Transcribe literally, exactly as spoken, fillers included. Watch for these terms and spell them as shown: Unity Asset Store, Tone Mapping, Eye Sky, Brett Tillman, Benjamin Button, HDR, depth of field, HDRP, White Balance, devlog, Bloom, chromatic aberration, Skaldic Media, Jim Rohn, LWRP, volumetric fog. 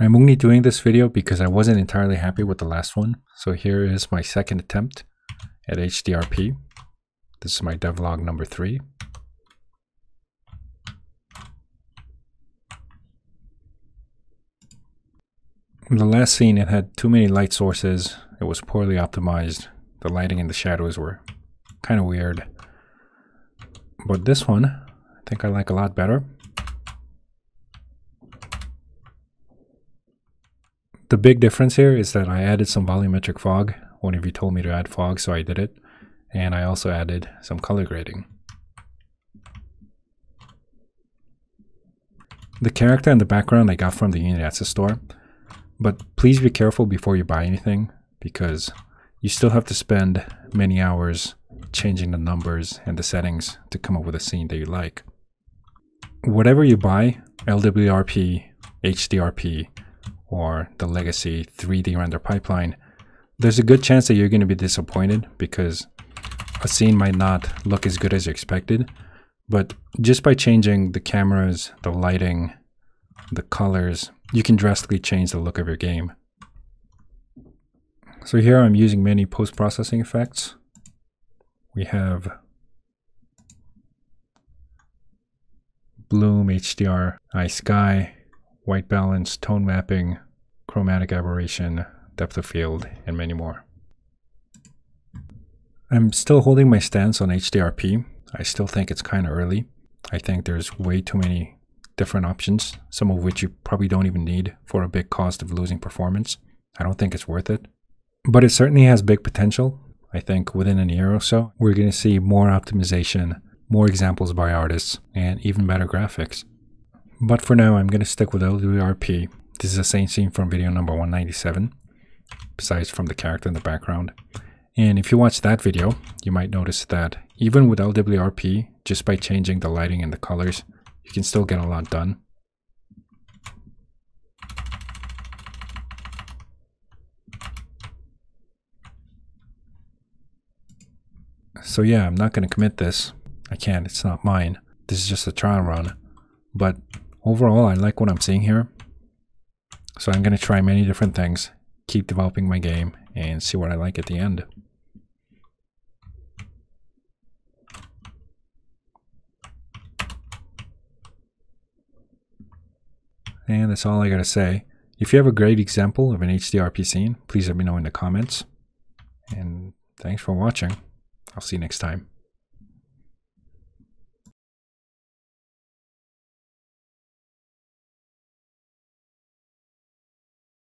I'm only doing this video because I wasn't entirely happy with the last one. So here is my second attempt at H D R P. This is my devlog number three. In the last scene, it had too many light sources. It was poorly optimized. The lighting and the shadows were kind of weird. But this one, I think I like a lot better. The big difference here is that I added some volumetric fog. One of you told me to add fog, so I did it. And I also added some color grading. The character and the background I got from the Unity Asset Store. But please be careful before you buy anything, because you still have to spend many hours changing the numbers and the settings to come up with a scene that you like. Whatever you buy, L W R P, H D R P, or the legacy three D render pipeline, there's a good chance that you're going to be disappointed because a scene might not look as good as you expected. But just by changing the cameras, the lighting, the colors, you can drastically change the look of your game. So here I'm using many post-processing effects. We have Bloom, H D R, Eye Sky, White Balance, Tone Mapping, Chromatic Aberration, Depth of Field, and many more. I'm still holding my stance on H D R P. I still think it's kind of early. I think there's way too many different options, some of which you probably don't even need for a big cost of losing performance. I don't think it's worth it. But it certainly has big potential. I think within a year or so, we're going to see more optimization, more examples by artists, and even better graphics. But for now, I'm going to stick with L W R P. This is the same scene from video number one ninety-seven, besides from the character in the background. And if you watch that video, you might notice that even with L W R P, just by changing the lighting and the colors, you can still get a lot done. So yeah, I'm not going to commit this. I can't, it's not mine. This is just a trial run. But overall, I like what I'm seeing here. So I'm going to try many different things, keep developing my game, and see what I like at the end. And that's all I gotta say. If you have a great example of an H D R P scene, please let me know in the comments. And thanks for watching. I'll see you next time.